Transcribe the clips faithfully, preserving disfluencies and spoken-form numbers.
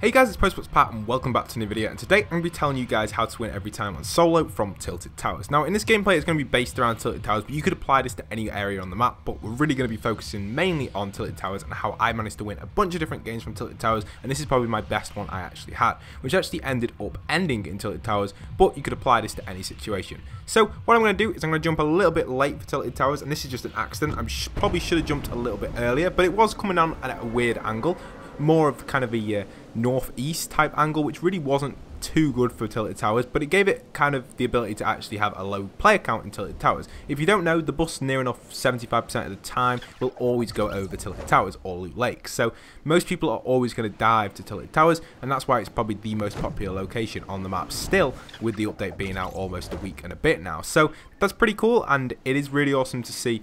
Hey guys, it's Postbox Pat and welcome back to another video, and today I'm going to be telling you guys how to win every time on Solo from Tilted Towers. Now in this gameplay it's going to be based around Tilted Towers, but you could apply this to any area on the map, but we're really going to be focusing mainly on Tilted Towers and how I managed to win a bunch of different games from Tilted Towers, and this is probably my best one I actually had, which actually ended up ending in Tilted Towers, but you could apply this to any situation. So what I'm going to do is I'm going to jump a little bit late for Tilted Towers, and this is just an accident. I sh probably should have jumped a little bit earlier, but it was coming on at a weird angle. More of kind of a uh, northeast type angle, which really wasn't too good for Tilted Towers, but it gave it kind of the ability to actually have a low player count in Tilted Towers. If you don't know, the bus near enough seventy-five percent of the time will always go over Tilted Towers or Loot Lake, so most people are always going to dive to Tilted Towers, and that's why it's probably the most popular location on the map still, with the update being out almost a week and a bit now. So that's pretty cool, and it is really awesome to see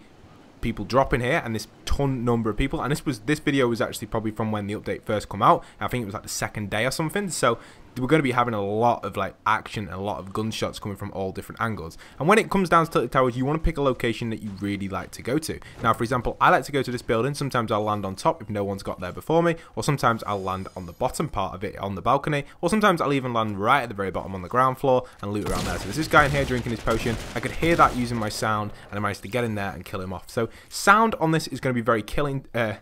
people dropping here, and this ton number of people. And this was this video was actually probably from when the update first come out. I think it was like the second day or something, so we're going to be having a lot of like action and a lot of gunshots coming from all different angles. And when it comes down to Tilted Towers, you want to pick a location that you really like to go to. Now for example, I like to go to this building. Sometimes I'll land on top if no one's got there before me, or sometimes I'll land on the bottom part of it on the balcony, or sometimes I'll even land right at the very bottom on the ground floor and loot around there. So there's this guy in here drinking his potion. I could hear that using my sound, and I managed to get in there and kill him off. So sound on this is going to be very killing uh,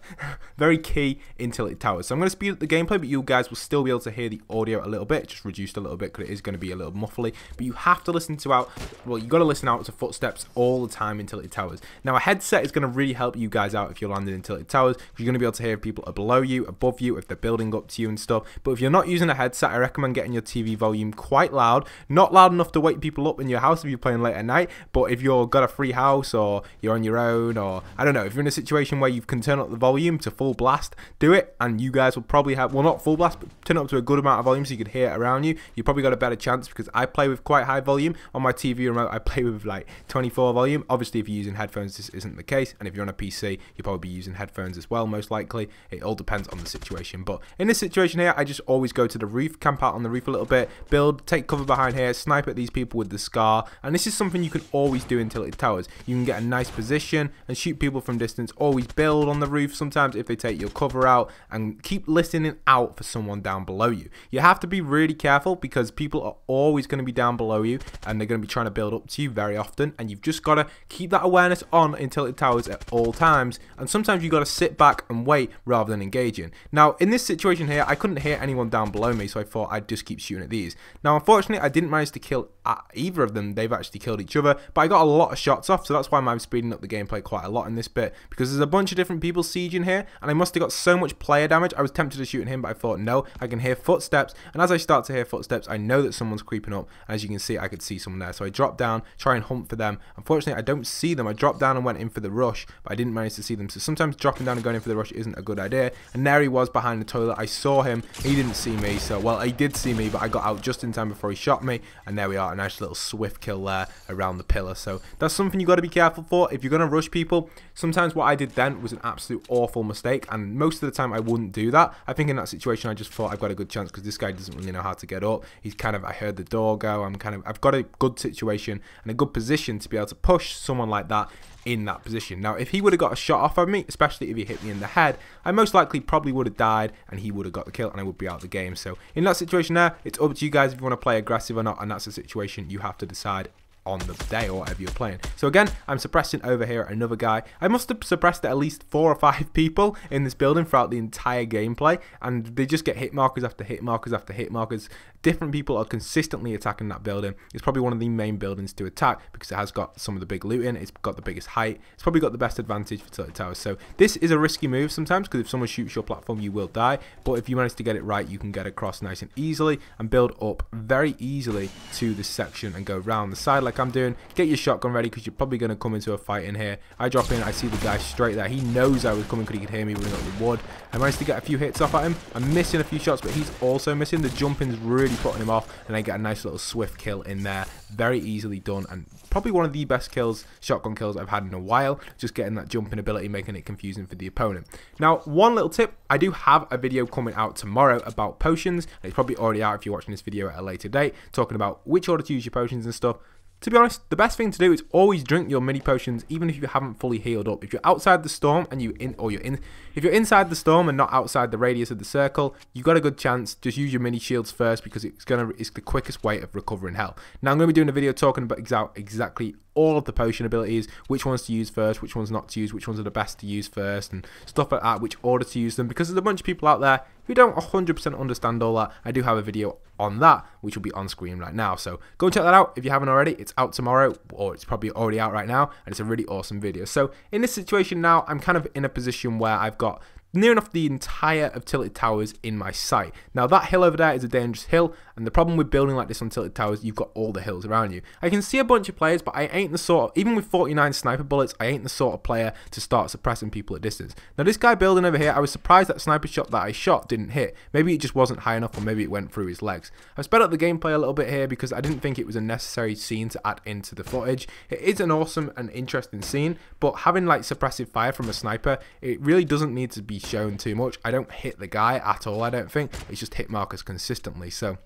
very key in Tilted Towers. So I'm going to speed up the gameplay, but you guys will still be able to hear the audio a little bit, just reduced a little bit because it is going to be a little muffly, but you have to listen to out well you got to listen out to footsteps all the time in Tilted Towers. Now a headset is going to really help you guys out if you're landing in Tilted Towers, because you're going to be able to hear if people are below you, above you, if they're building up to you and stuff. But if you're not using a headset, I recommend getting your T V volume quite loud, not loud enough to wake people up in your house if you're playing late at night, but if you've got a free house or you're on your own, or I don't know, if you're in a situation where you can turn up the volume to full blast, do it, and you guys will probably have, well not full blast, but turn up to a good amount of volume so you can hear it around you. You probably got a better chance, because I play with quite high volume on my T V remote. I play with like twenty-four volume. Obviously if you're using headphones this isn't the case, and if you're on a P C you'll probably be using headphones as well most likely. It all depends on the situation, but in this situation here I just always go to the roof, camp out on the roof a little bit, build, take cover behind here, snipe at these people with the scar. And this is something you can always do in Tilted Towers. You can get a nice position and shoot people from distance, always build on the roof sometimes if they take your cover out, and keep listening out for someone down below you. You have to be really careful because people are always going to be down below you, and they're going to be trying to build up to you very often, and you've just got to keep that awareness on in Tilted Towers at all times. And sometimes you've got to sit back and wait rather than engaging. Now in this situation here I couldn't hear anyone down below me, so I thought I'd just keep shooting at these. Now unfortunately I didn't manage to kill either of them, they've actually killed each other, but I got a lot of shots off, so that's why I'm speeding up the gameplay quite a lot in this bit, because there's a bunch of different people sieging here, and I must have got so much player damage. I was tempted to shoot at him, but I thought no, I can hear footsteps. And as I start to hear footsteps, I know that someone's creeping up. As you can see, I could see someone there. So I dropped down, try and hunt for them. Unfortunately, I don't see them. I dropped down and went in for the rush, but I didn't manage to see them. So sometimes dropping down and going in for the rush isn't a good idea. And there he was behind the toilet. I saw him. He didn't see me. So, well, he did see me, but I got out just in time before he shot me. And there we are. A nice little swift kill there around the pillar. So that's something you got to be careful for. If you're going to rush people, sometimes what I did then was an absolute awful mistake. And most of the time, I wouldn't do that. I think in that situation, I just thought I've got a good chance because this guy doesn't really know how to get up. He's kind of, I heard the door go. I'm kind of, I've got a good situation and a good position to be able to push someone like that in that position. Now if he would have got a shot off on me, especially if he hit me in the head, I most likely probably would have died, and he would have got the kill, and I would be out of the game. So in that situation there, it's up to you guys if you want to play aggressive or not, and that's the situation you have to decide on the day or whatever you're playing. So again, I'm suppressing over here at another guy. I must have suppressed at least four or five people in this building throughout the entire gameplay, and they just get hit markers after hit markers after hit markers. Different people are consistently attacking that building. It's probably one of the main buildings to attack because it has got some of the big loot in. It's got the biggest height. It's probably got the best advantage for Tilted Towers. So this is a risky move sometimes, because if someone shoots your platform you will die, but if you manage to get it right you can get across nice and easily and build up very easily to this section and go round the side like I'm doing. Get your shotgun ready because you're probably going to come into a fight in here. I drop in, I see the guy straight there. He knows I was coming because he could hear me running up the wood. I managed to get a few hits off at him. I'm missing a few shots, but he's also missing. The jumping's really putting him off, and I get a nice little swift kill in there. Very easily done, and probably one of the best kills, shotgun kills I've had in a while. Just getting that jumping ability, making it confusing for the opponent. Now, one little tip. I do have a video coming out tomorrow about potions. It's probably already out if you're watching this video at a later date, talking about which order to use your potions and stuff. To be honest, the best thing to do is always drink your mini potions, even if you haven't fully healed up. If you're outside the storm and you in, or you're in, if you're inside the storm and not outside the radius of the circle, you've got a good chance. Just use your mini shields first because it's gonna, it's the quickest way of recovering health. Now I'm gonna be doing a video talking about exact, exactly all of the potion abilities, which ones to use first, which ones not to use, which ones are the best to use first, and stuff like that, which order to use them, because there's a bunch of people out there who don't one hundred percent understand all that. I do have a video on that, which will be on screen right now, so go check that out if you haven't already. It's out tomorrow, or it's probably already out right now, and it's a really awesome video. So in this situation now, I'm kind of in a position where I've got near enough the entire of Tilted Towers in my sight. Now that hill over there is a dangerous hill, and the problem with building like this on Tilted Towers, you've got all the hills around you. I can see a bunch of players, but I ain't the sort of, even with forty-nine sniper bullets, I ain't the sort of player to start suppressing people at distance. Now this guy building over here, I was surprised that sniper shot that I shot didn't hit. Maybe it just wasn't high enough, or maybe it went through his legs. I've sped up the gameplay a little bit here because I didn't think it was a necessary scene to add into the footage. It is an awesome and interesting scene, but having like suppressive fire from a sniper, it really doesn't need to be shown too much. I don't hit the guy at all, I don't think. It's just hit markers consistently, so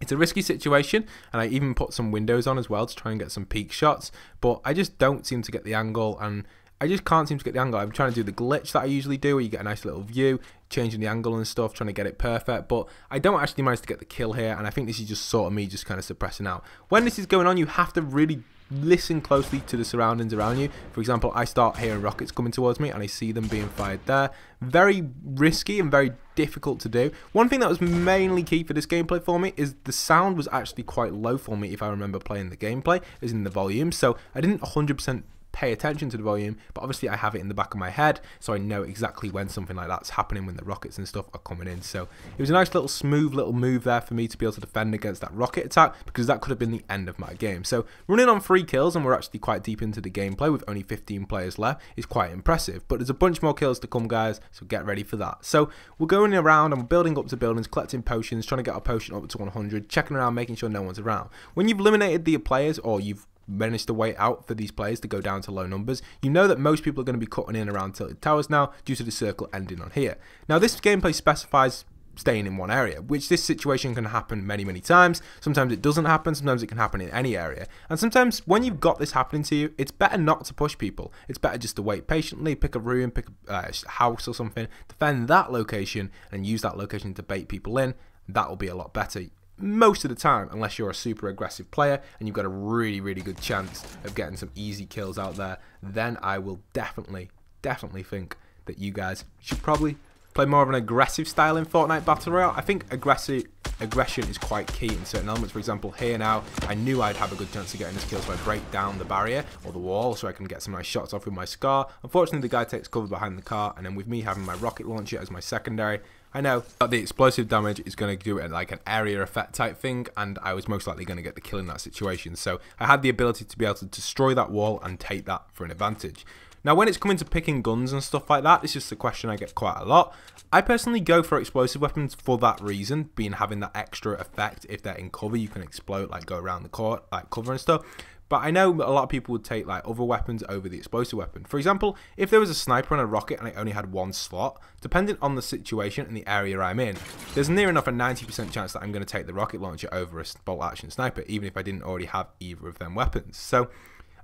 it's a risky situation, and I even put some windows on as well to try and get some peak shots, but I just don't seem to get the angle, and I just can't seem to get the angle. I'm trying to do the glitch that I usually do, where you get a nice little view, changing the angle and stuff, trying to get it perfect, but I don't actually manage to get the kill here, and I think this is just sort of me just kind of suppressing out. When this is going on, you have to really listen closely to the surroundings around you. For example, I start hearing rockets coming towards me and I see them being fired there. Very risky and very difficult to do. One thing that was mainly key for this gameplay for me is the sound was actually quite low for me, if I remember playing the gameplay, as in the volume, so I didn't one hundred percent pay attention to the volume, but obviously I have it in the back of my head, so I know exactly when something like that's happening, when the rockets and stuff are coming in. So it was a nice little smooth little move there for me to be able to defend against that rocket attack, because that could have been the end of my game. So running on three kills, and we're actually quite deep into the gameplay with only fifteen players left, is quite impressive, but there's a bunch more kills to come, guys, so get ready for that. So we're going around and we're building up to buildings, collecting potions, trying to get our potion up to one hundred, checking around, making sure no one's around. When you've eliminated the players, or you've manage to wait out for these players to go down to low numbers, you know that most people are going to be cutting in around Tilted Towers now due to the circle ending on here. Now this gameplay specifies staying in one area, which this situation can happen many many times. Sometimes it doesn't happen, sometimes it can happen in any area, and sometimes when you've got this happening to you, it's better not to push people. It's better just to wait patiently, pick a room, pick a uh, house or something, defend that location and use that location to bait people in. That will be a lot better most of the time, unless you're a super aggressive player and you've got a really really good chance of getting some easy kills out there. Then I will definitely definitely think that you guys should probably play more of an aggressive style in Fortnite Battle Royale. I think aggressive aggression is quite key in certain elements. For example, here now, I knew I'd have a good chance of getting this kill, so I break down the barrier or the wall so I can get some nice shots off with my Scar. Unfortunately, the guy takes cover behind the car, and then with me having my rocket launcher as my secondary, I know that the explosive damage is going to do it like an area effect type thing, and I was most likely going to get the kill in that situation. So I had the ability to be able to destroy that wall and take that for an advantage. Now when it's coming to picking guns and stuff like that, it's just a question I get quite a lot. I personally go for explosive weapons for that reason, being having that extra effect. If they're in cover, you can explode, like go around the court, like cover and stuff. But I know a lot of people would take like other weapons over the explosive weapon. For example, if there was a sniper and a rocket and I only had one slot, depending on the situation and the area I'm in, there's near enough a ninety percent chance that I'm going to take the rocket launcher over a bolt action sniper, even if I didn't already have either of them weapons. So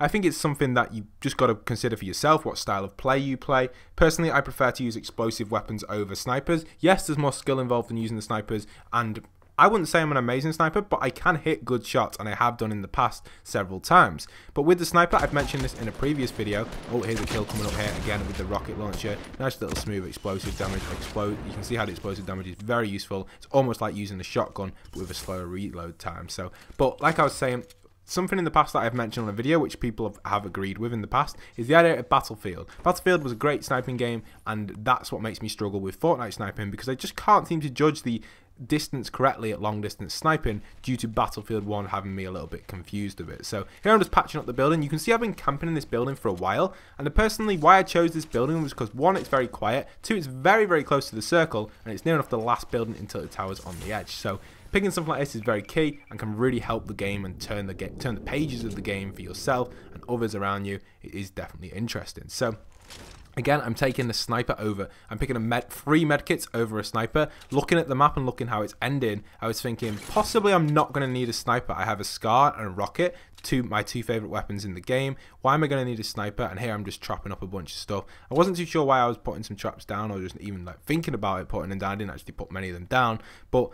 I think it's something that you just got to consider for yourself, what style of play you play. Personally, I prefer to use explosive weapons over snipers. Yes, there's more skill involved in using the snipers, and I wouldn't say I'm an amazing sniper, but I can hit good shots, and I have done in the past several times. But with the sniper, I've mentioned this in a previous video. Oh, here's a kill coming up here again with the rocket launcher. Nice little smooth explosive damage. Explode. You can see how the explosive damage is very useful. It's almost like using a shotgun, but with a slower reload time. So, but like I was saying, something in the past that I've mentioned on a video, which people have agreed with in the past, is the idea of Battlefield. Battlefield was a great sniping game, and that's what makes me struggle with Fortnite sniping, because I just can't seem to judge the distance correctly at long distance sniping due to Battlefield one having me a little bit confused of it. So here I'm just patching up the building. You can see I've been camping in this building for a while, and personally why I chose this building was because one, it's very quiet, two, it's very very close to the circle, and it's near enough the last building until the tower's on the edge. So picking something like this is very key and can really help the game and turn the get turn the pages of the game for yourself and others around you. It is definitely interesting. So Again, I'm taking the sniper over. I'm picking a med three medkits over a sniper. Looking at the map and looking how it's ending, I was thinking possibly I'm not going to need a sniper. I have a scar and a rocket, two my two favorite weapons in the game. Why am I going to need a sniper? And here I'm just trapping up a bunch of stuff. I wasn't too sure why I was putting some traps down, or just even like thinking about it putting them down. I didn't actually put many of them down, but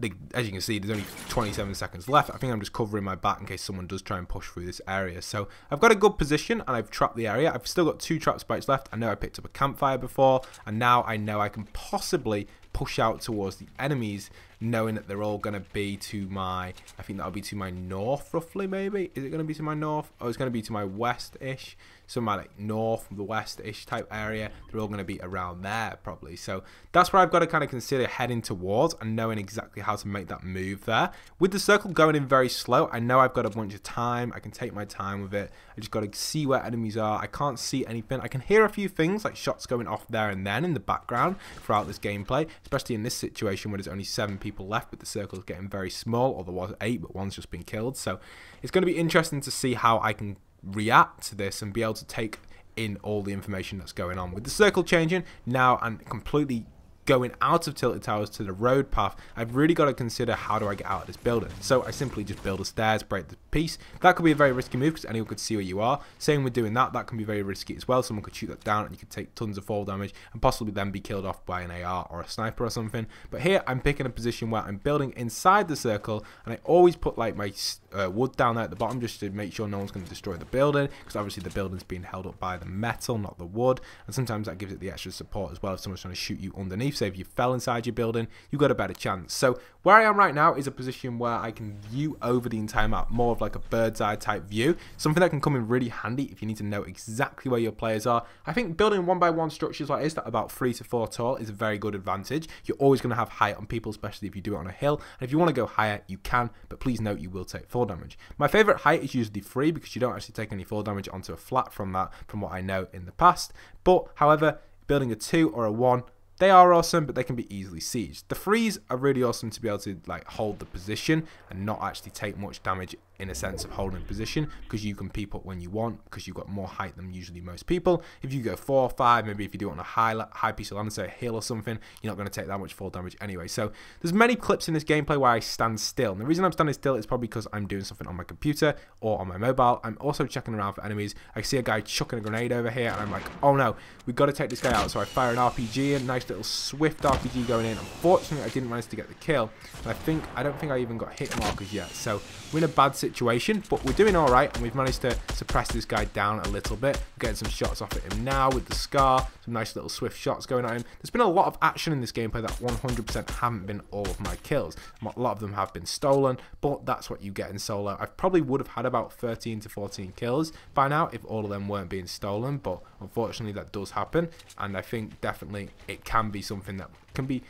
they, as you can see, there's only twenty-seven seconds left. I think I'm just covering my back in case someone does try and push through this area. So I've got a good position and I've trapped the area. I've still got two trap spikes left. I know I picked up a campfire before, and now I know I can possibly push out towards the enemies, knowing that they're all going to be to my, I think that'll be to my north roughly, maybe. Is it going to be to my north? Oh, it's going to be to my west-ish. So my like north, the west-ish type area, they're all going to be around there probably. So that's where I've got to kind of consider heading towards and knowing exactly how to make that move there. With the circle going in very slow, I know I've got a bunch of time. I can take my time with it. I just got to see where enemies are. I can't see anything. I can hear a few things like shots going off there and then in the background throughout this gameplay. Especially in this situation where there's only seven people left, but the circle's getting very small, or there was eight, but one's just been killed. So it's going to be interesting to see how I can react to this and be able to take in all the information that's going on. With the circle changing now and completely going out of Tilted Towers to the road path, I've really got to consider how do I get out of this building. So I simply just build the stairs, break the piece. That could be a very risky move because anyone could see where you are. Same with doing that, that can be very risky as well. Someone could shoot that down and you could take tons of fall damage and possibly then be killed off by an A R or a sniper or something. But here I'm picking a position where I'm building inside the circle, and I always put like my uh, wood down there at the bottom just to make sure no one's going to destroy the building, because obviously the building's being held up by the metal, not the wood, and sometimes that gives it the extra support as well. If someone's trying to shoot you underneath, so if you fell inside your building, you got a better chance. So where I am right now is a position where I can view over the entire map, more of like a bird's eye type view, something that can come in really handy if you need to know exactly where your players are. I think building one by one structures like this that are about three to four tall is a very good advantage. You're always going to have height on people, especially if you do it on a hill, and if you want to go higher you can, but please note you will take fall damage. My favorite height is usually three, because you don't actually take any fall damage onto a flat from that, from what I know in the past. But however, building a two or a one, they are awesome, but they can be easily sieged. The threes are really awesome to be able to like hold the position and not actually take much damage in a sense of holding position, because you can peep up when you want, because you've got more height than usually most people. If you go four or five, maybe if you do it on a high high piece of land, say a hill or something, you're not going to take that much fall damage anyway. So there's many clips in this gameplay where I stand still, and the reason I'm standing still is probably because I'm doing something on my computer or on my mobile. I'm also checking around for enemies. I see a guy chucking a grenade over here, and I'm like, oh no, we've got to take this guy out. So I fire an R P G in, nice little swift R P G going in. Unfortunately, I didn't manage to get the kill, and I think I don't think I even got hit markers yet. So we're in a bad situation, but we're doing all right, and we've managed to suppress this guy down a little bit. We're getting some shots off at him now with the scar. Some nice little swift shots going at him. There's been a lot of action in this gameplay that one hundred percent haven't been all of my kills. A lot of them have been stolen, but that's what you get in solo. I probably would have had about thirteen to fourteen kills by now if all of them weren't being stolen, but unfortunately that does happen, and I think definitely it can be something that can be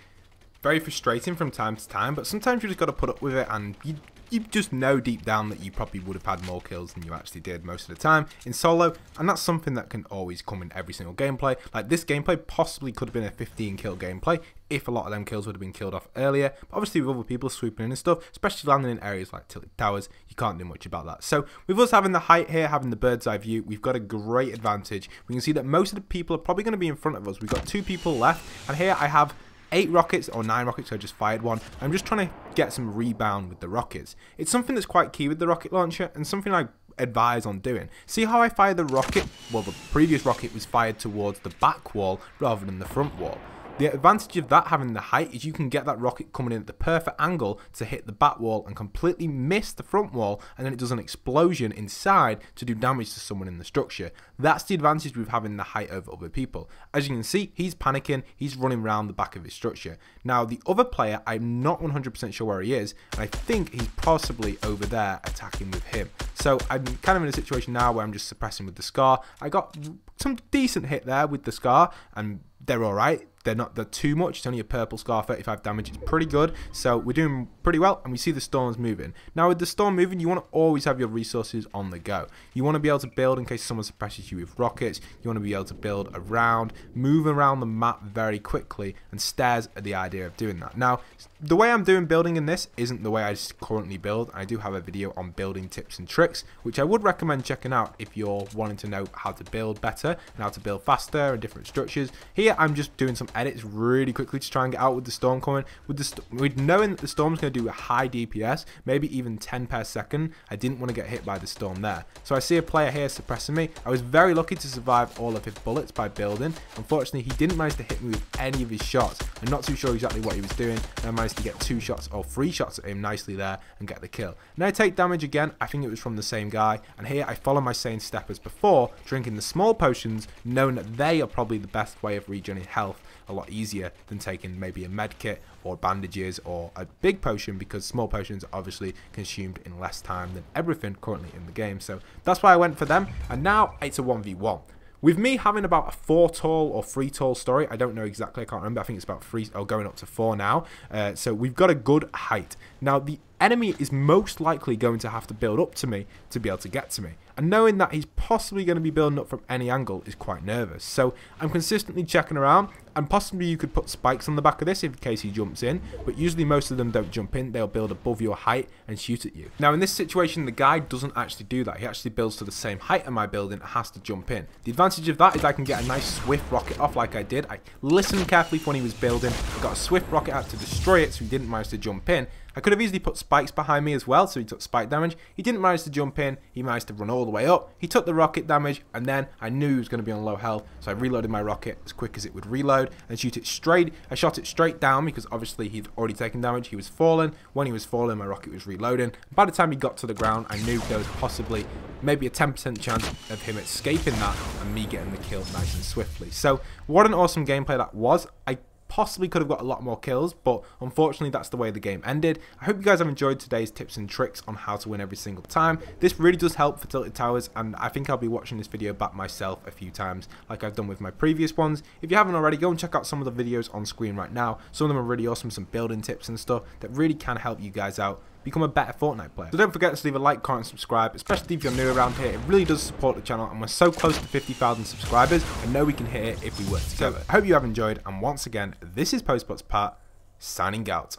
very frustrating from time to time, but sometimes you just got to put up with it, and you you just know deep down that you probably would have had more kills than you actually did most of the time in solo, and that's something that can always come in every single gameplay. Like this gameplay possibly could have been a fifteen kill gameplay if a lot of them kills would have been killed off earlier, but obviously with other people swooping in and stuff, especially landing in areas like Tilted Towers, you can't do much about that. So with us having the height here, having the bird's eye view, we've got a great advantage. We can see that most of the people are probably going to be in front of us. We've got two people left, and here I have eight rockets, or nine rockets, so I just fired one. I'm just trying to get some rebound with the rockets. It's something that's quite key with the rocket launcher, and something I advise on doing. See how I fire the rocket? Well, the previous rocket was fired towards the back wall rather than the front wall. The advantage of that having the height is you can get that rocket coming in at the perfect angle to hit the back wall and completely miss the front wall, and then it does an explosion inside to do damage to someone in the structure. That's the advantage with having the height over other people. As you can see, he's panicking, he's running around the back of his structure. Now the other player, I'm not one hundred percent sure where he is, and I think he's possibly over there attacking with him. So I'm kind of in a situation now where I'm just suppressing with the scar. I got some decent hit there with the scar, and they're alright. they're not they're too much. It's only a purple scar, thirty-five damage. It's pretty good. So we're doing pretty well, and we see the storm's moving. Now with the storm moving, you want to always have your resources on the go. You want to be able to build in case someone suppresses you with rockets. You want to be able to build around, move around the map very quickly, and stares at the idea of doing that. Now the way I'm doing building in this isn't the way I currently build. I do have a video on building tips and tricks, which I would recommend checking out if you're wanting to know how to build better and how to build faster and different structures. Here I'm just doing some edits really quickly to try and get out with the storm coming. With the st with knowing that the storm's going to do a high D P S, maybe even ten per second, I didn't want to get hit by the storm there. So I see a player here suppressing me. I was very lucky to survive all of his bullets by building. Unfortunately, he didn't manage to hit me with any of his shots. I'm not too sure exactly what he was doing, and I managed to get two shots or three shots at him nicely there and get the kill. Now I take damage again. I think it was from the same guy, and here I follow my same step as before, drinking the small potions, knowing that they are probably the best way of regenerating health, a lot easier than taking maybe a med kit or bandages or a big potion, because small potions are obviously consumed in less time than everything currently in the game. So that's why I went for them, and now it's a one v one. With me having about a four tall or three tall story, I don't know exactly, I can't remember, I think it's about three, or going up to four now, uh, so we've got a good height. Now the enemy is most likely going to have to build up to me to be able to get to me, and knowing that he's possibly going to be building up from any angle is quite nervous. So I'm consistently checking around, and possibly you could put spikes on the back of this in case he jumps in, but usually most of them don't jump in. They'll build above your height and shoot at you. Now in this situation, the guy doesn't actually do that. He actually builds to the same height of my building and has to jump in. The advantage of that is I can get a nice swift rocket off like I did. I listened carefully when he was building, got a swift rocket out to destroy it, so he didn't manage to jump in. I could have easily put spikes behind me as well, so he took spike damage. He didn't manage to jump in, he managed to run all the way up, he took the rocket damage, and then I knew he was going to be on low health, so I reloaded my rocket as quick as it would reload and shoot it straight. I shot it straight down because obviously he'd already taken damage, he was falling. When he was falling, my rocket was reloading. By the time he got to the ground, I knew there was possibly maybe a ten percent chance of him escaping that and me getting the kill nice and swiftly. So what an awesome gameplay that was. I possibly could have got a lot more kills, but unfortunately that's the way the game ended. I hope you guys have enjoyed today's tips and tricks on how to win every single time. This really does help for Tilted Towers, and I think I'll be watching this video back myself a few times like I've done with my previous ones. If you haven't already, go and check out some of the videos on screen right now. Some of them are really awesome, some building tips and stuff that really can help you guys out become a better Fortnite player. So don't forget to leave a like, comment, and subscribe, especially if you're new around here. It really does support the channel, and we're so close to fifty thousand subscribers. I know we can hit it if we work together. So I hope you have enjoyed, and once again, this is Postbox Pat signing out.